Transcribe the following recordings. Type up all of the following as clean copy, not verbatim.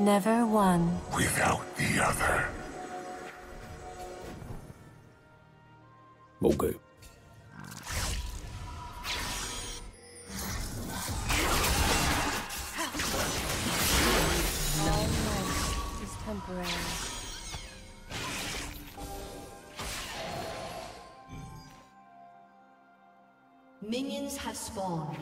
Never one without the other. Okay. All life is temporary. Minions have spawned.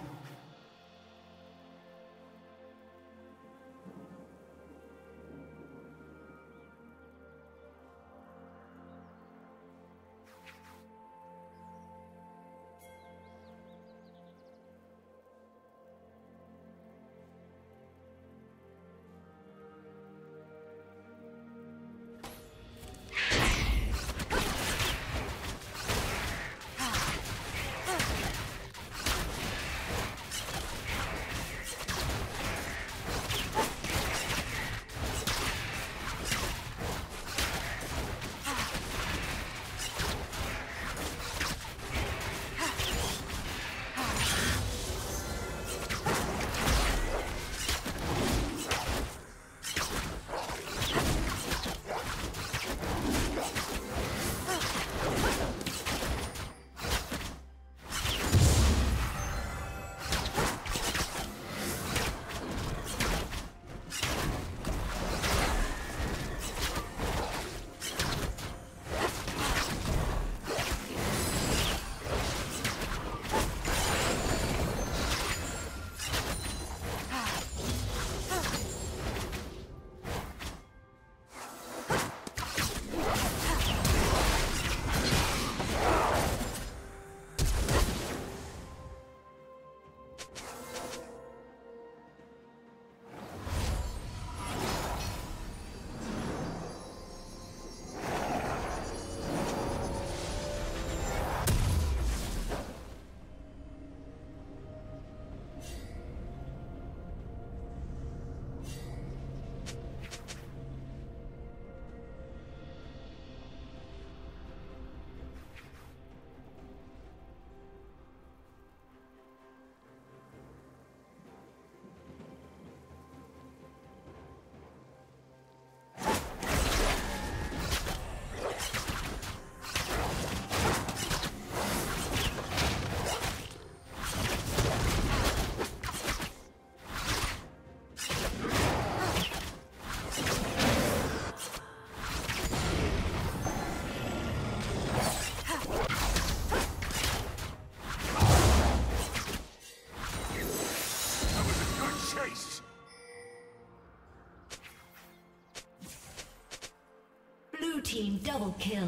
Team double kill.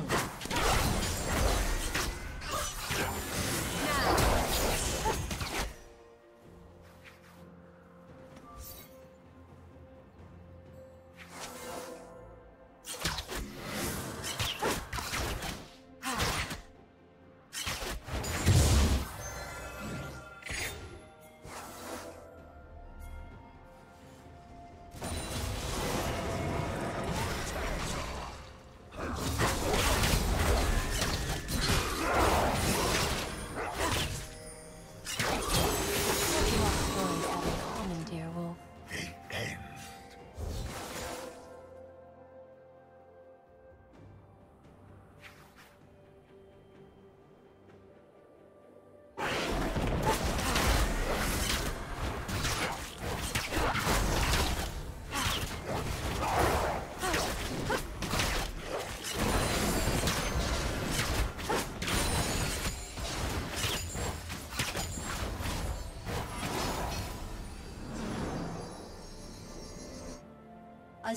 A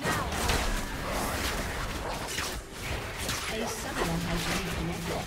Now. A summoner has reconnected.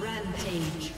Rampage.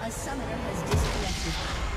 A summoner has disconnected.